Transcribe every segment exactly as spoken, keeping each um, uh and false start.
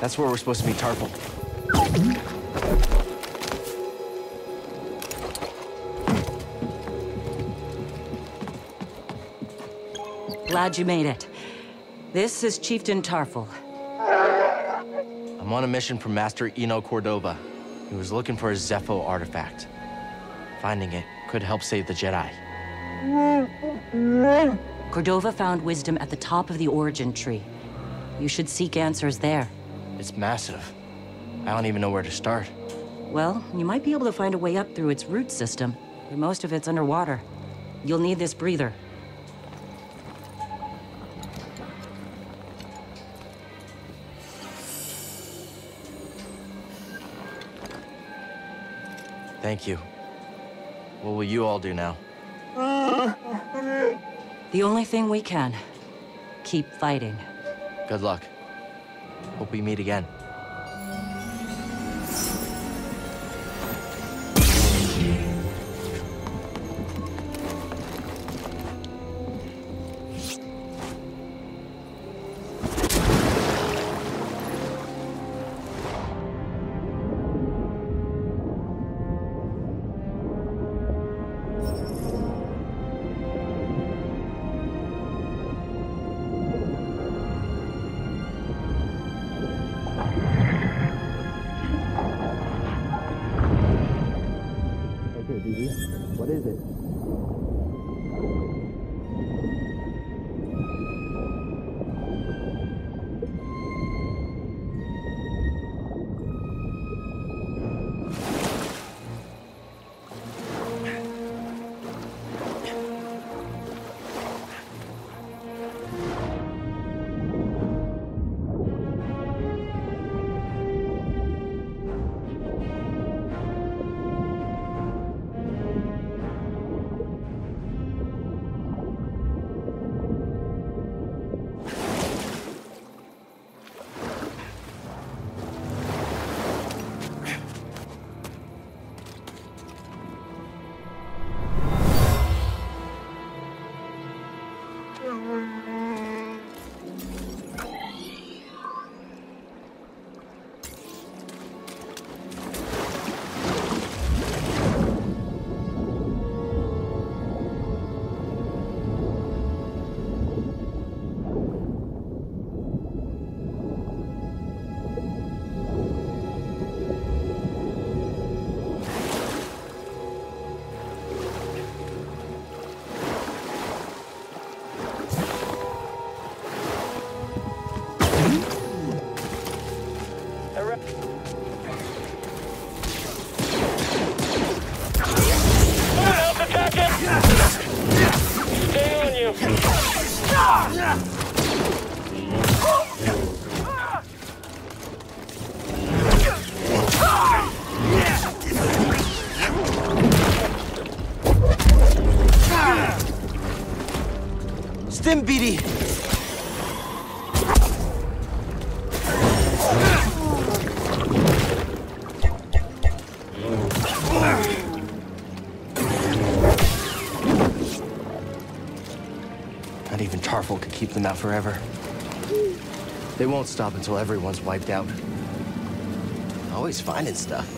That's where we're supposed to be, Tarfful. Glad you made it. This is Chieftain Tarfful. I'm on a mission from Master Eno Cordova. He was looking for a Zeffo artifact. Finding it could help save the Jedi. Cordova found wisdom at the top of the origin tree. You should seek answers there. It's massive. I don't even know where to start. Well, you might be able to find a way up through its root system, but most of it's underwater. You'll need this breather. Thank you. What will you all do now? The only thing we can. Keep fighting. Good luck. Hope we meet again. Stim B D! Not even Tarfful could keep them out forever. They won't stop until everyone's wiped out. Always finding stuff.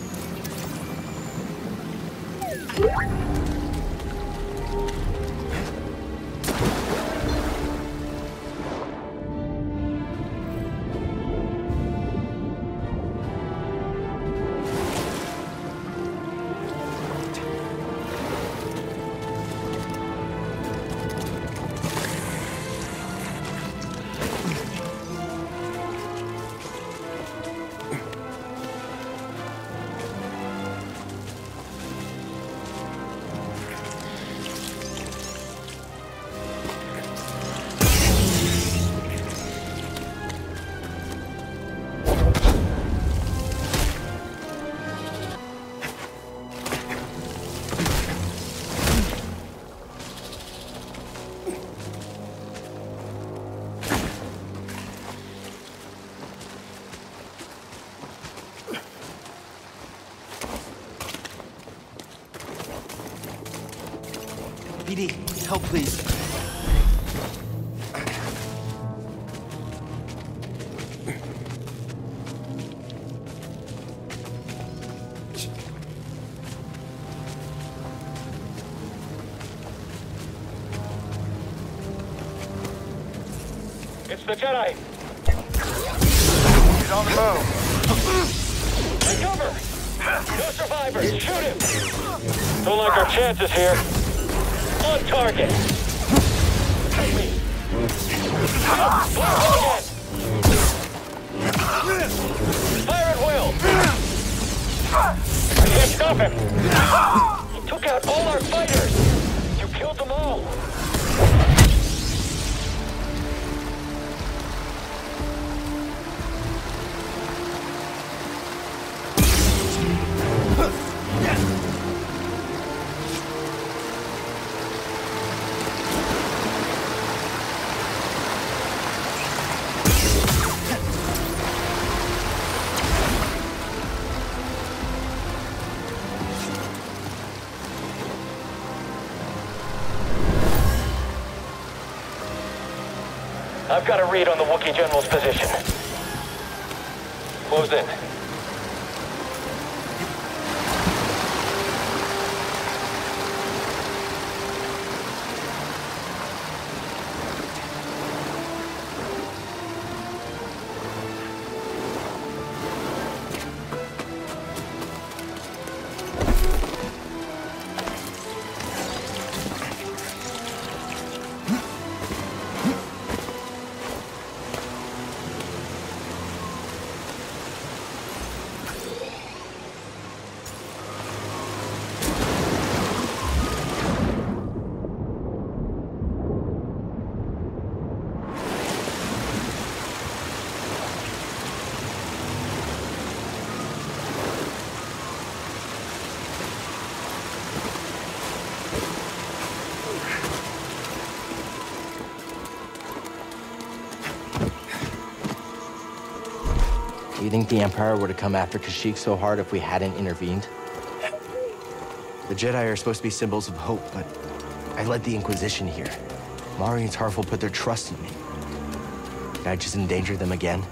Help, please. It's the Jedi! He's on the move! Take cover! No survivors! Shoot him! Don't like our chances here. On target! Take me! Blast again! Fire at will! I can't stop him! He took out all our fighters! You killed them all! I've got a read on the Wookiee General's position. Close in. You think the Empire would have come after Kashyyyk so hard if we hadn't intervened? The Jedi are supposed to be symbols of hope, but I led the Inquisition here. Mari and Tarfful put their trust in me. Did I just endanger them again?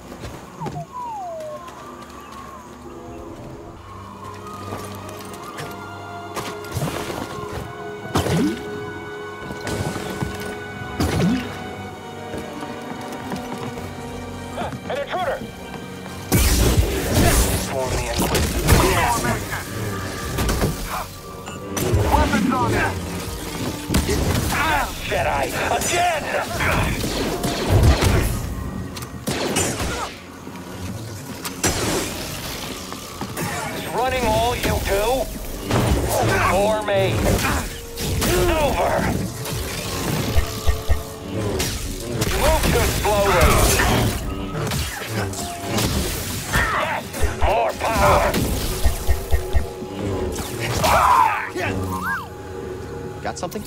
Something?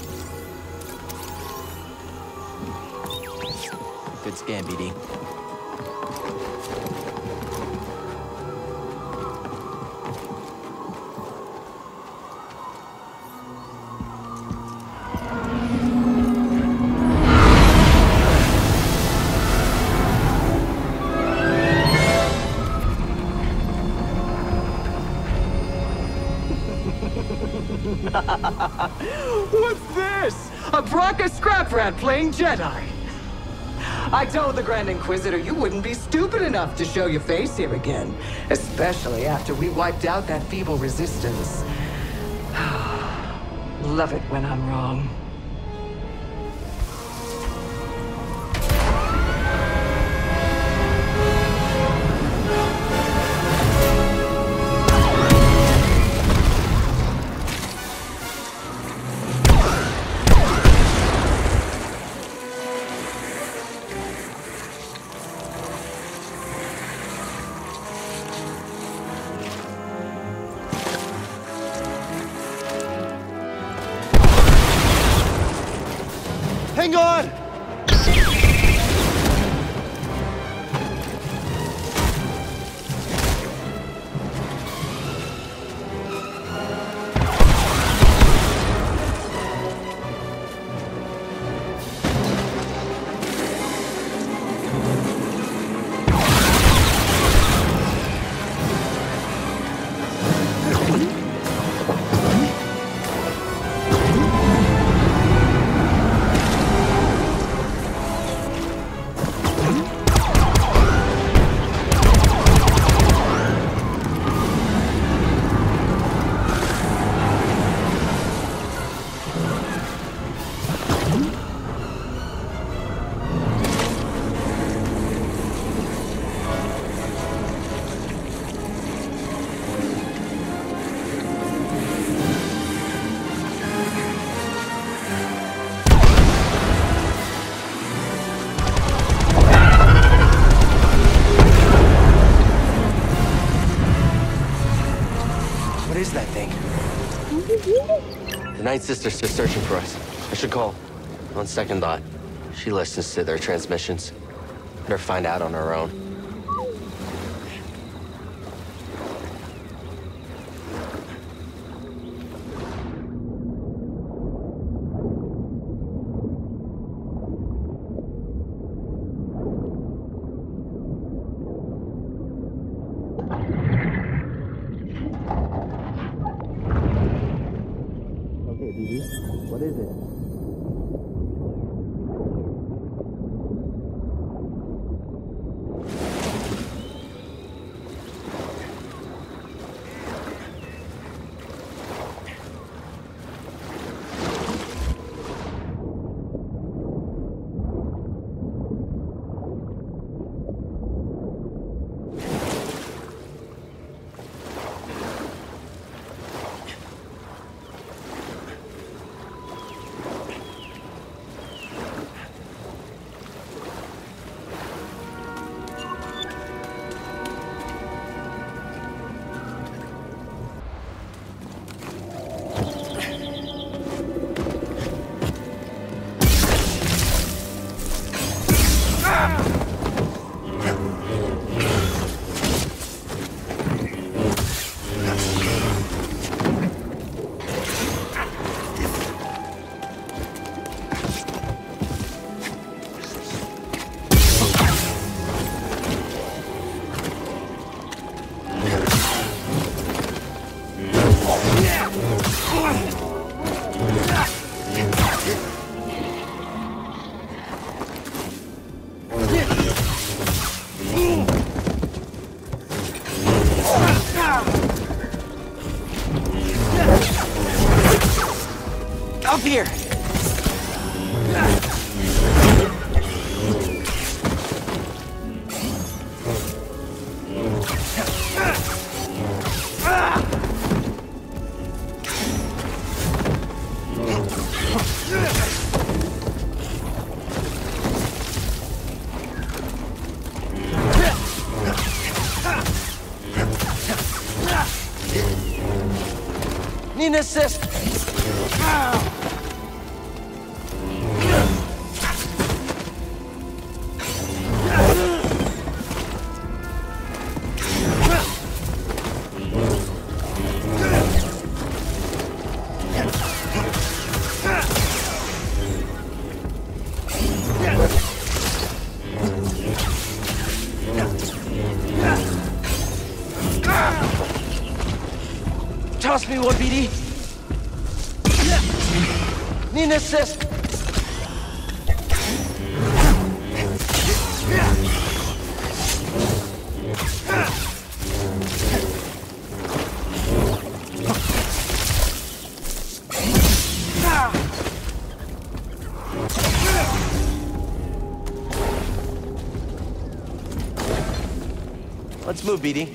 Good scan, B D. Playing Jedi. I told the Grand Inquisitor you wouldn't be stupid enough to show your face here again, especially after we wiped out that feeble resistance. Love it when I'm wrong. Hang on! The Night Sisters are searching for us. I should call. On second thought, she listens to their transmissions. Let her find out on her own. Here. Need assist. Toss me one, B D. Need an assist. Let's move, B D.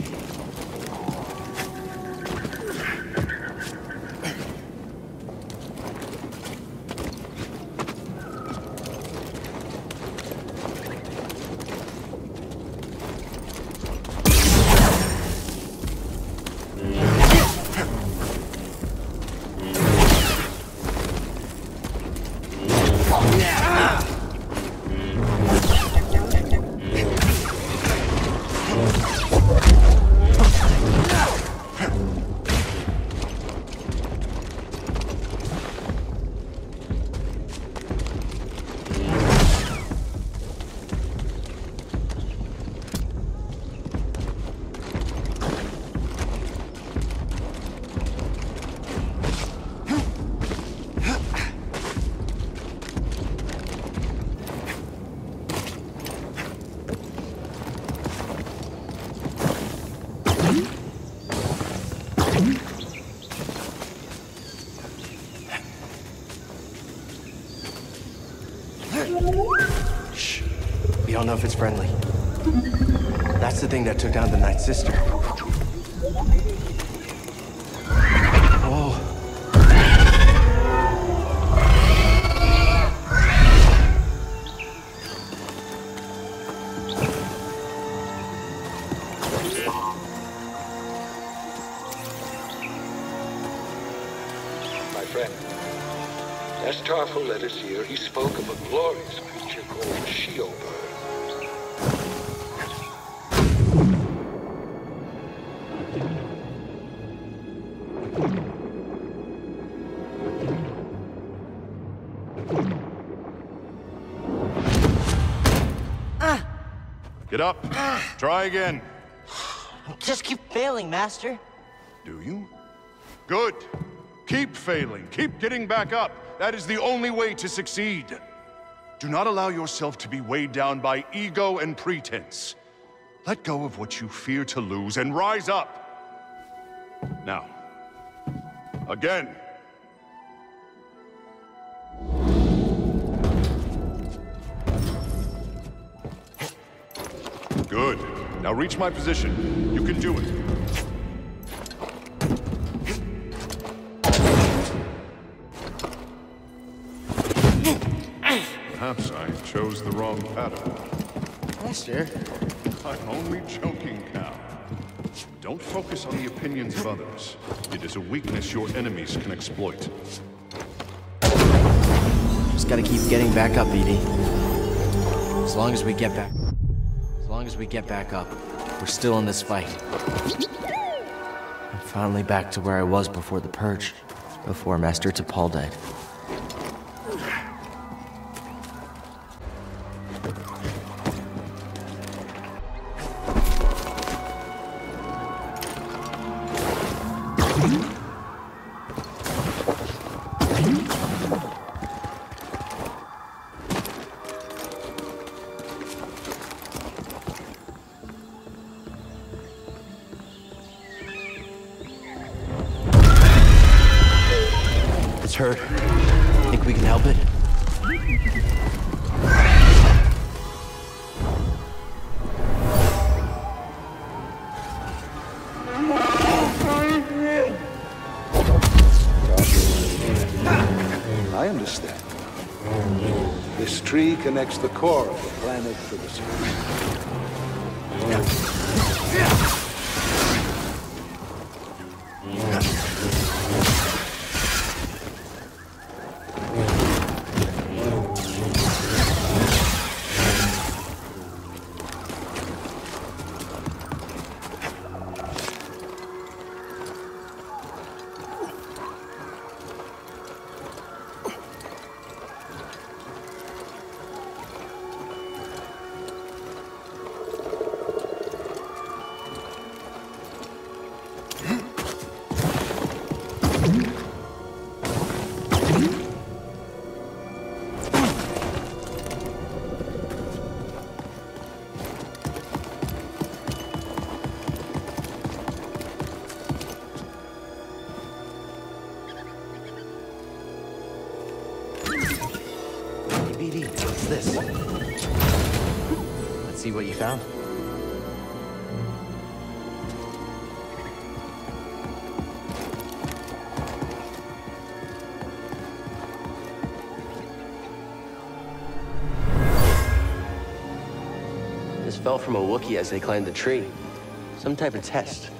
I don't know if it's friendly. That's the thing that took down the Night Sister. Oh. friend. As Tarfful led us here, he spoke of a glorious creature called a Sheol bird. Get up. Try again. Just keep failing, Master. Do you? Good. Keep failing. Keep getting back up. That is the only way to succeed. Do not allow yourself to be weighed down by ego and pretense. Let go of what you fear to lose and rise up. Now. Again. Good. Now reach my position. You can do it. Perhaps I chose the wrong pattern. Master. I'm only joking, Cal. Don't focus on the opinions of others. It is a weakness your enemies can exploit. Just gotta keep getting back up, Edie. As long as we get back... As long as we get back up, we're still in this fight. I'm finally back to where I was before the purge, before Master Tapal died. Connects the core of the planet to the what you found? This fell from a Wookiee as they climbed the tree. Some type of test.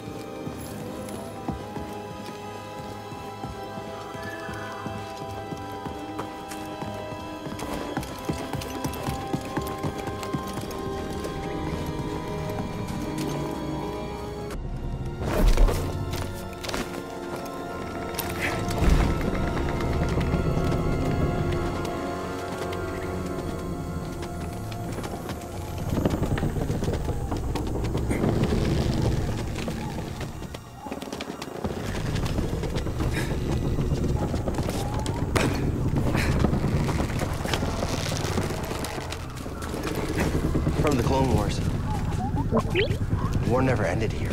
War never ended here.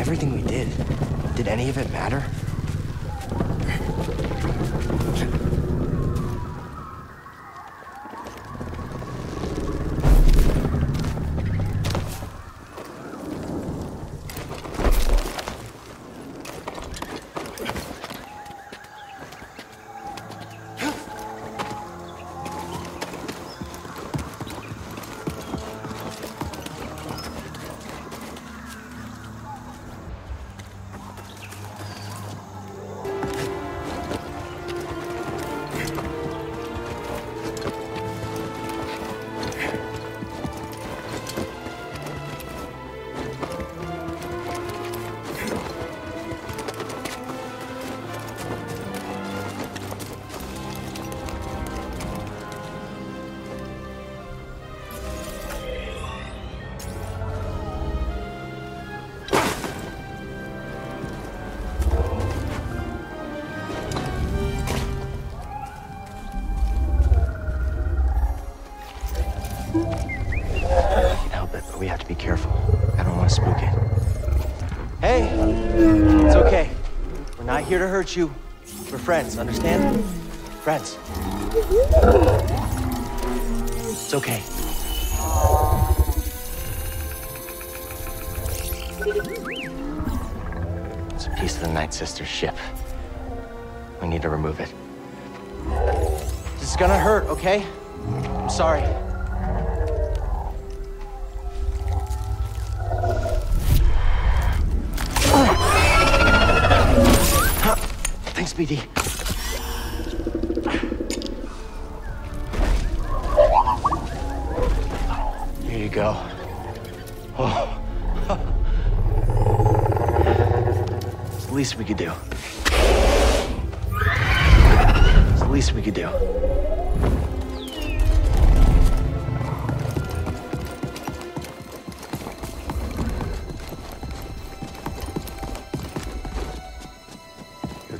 Everything we did, did any of it matter? here to hurt you. We're friends, understand? Friends. It's okay. It's a piece of the Night Sister's ship. We need to remove it. This is gonna hurt, okay? I'm sorry. Thanks, B D. Here you go. Oh. It's the least we could do. It's the least we could do.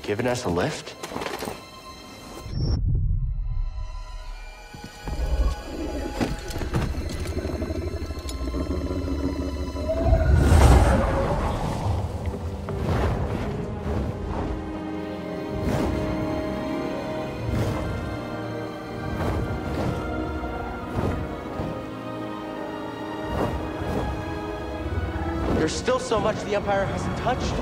Giving us a lift? There's still so much the Empire hasn't touched.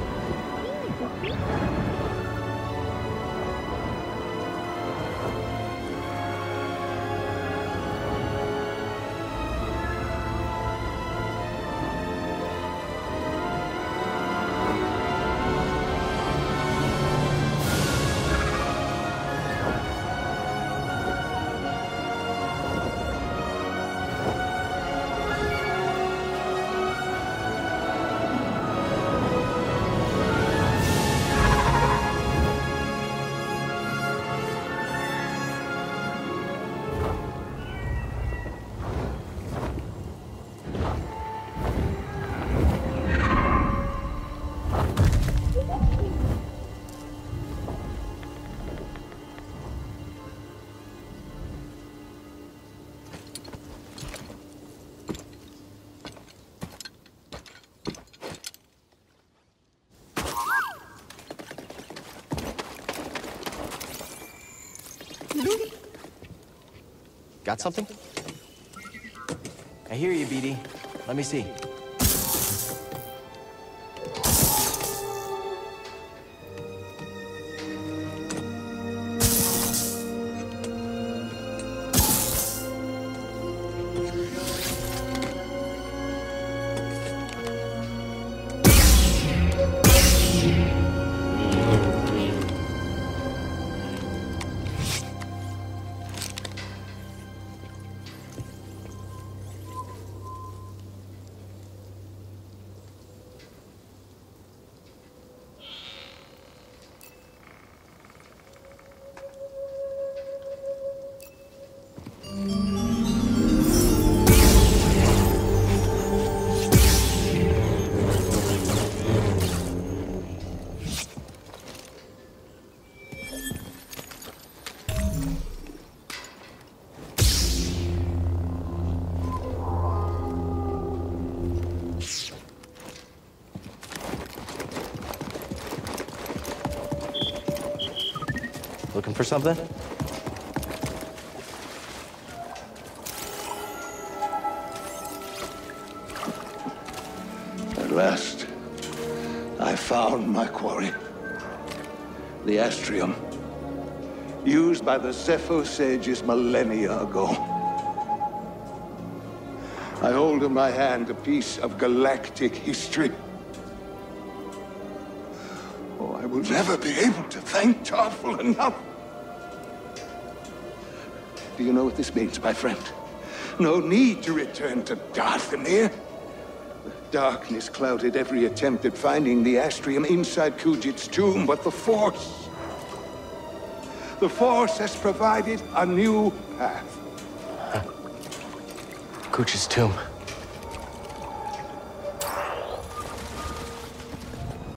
Got something? I hear you, B D. Let me see. For something? At last, I found my quarry. The Astrium, used by the Zeffo Sages millennia ago. I hold in my hand a piece of galactic history. Oh, I will never be able to thank Tarfful enough. Do you know what this means, my friend? No need to return to Dathomir. The darkness clouded every attempt at finding the Astrium inside Kujit's tomb, but the Force... The Force has provided a new path. Huh. Kujit's tomb.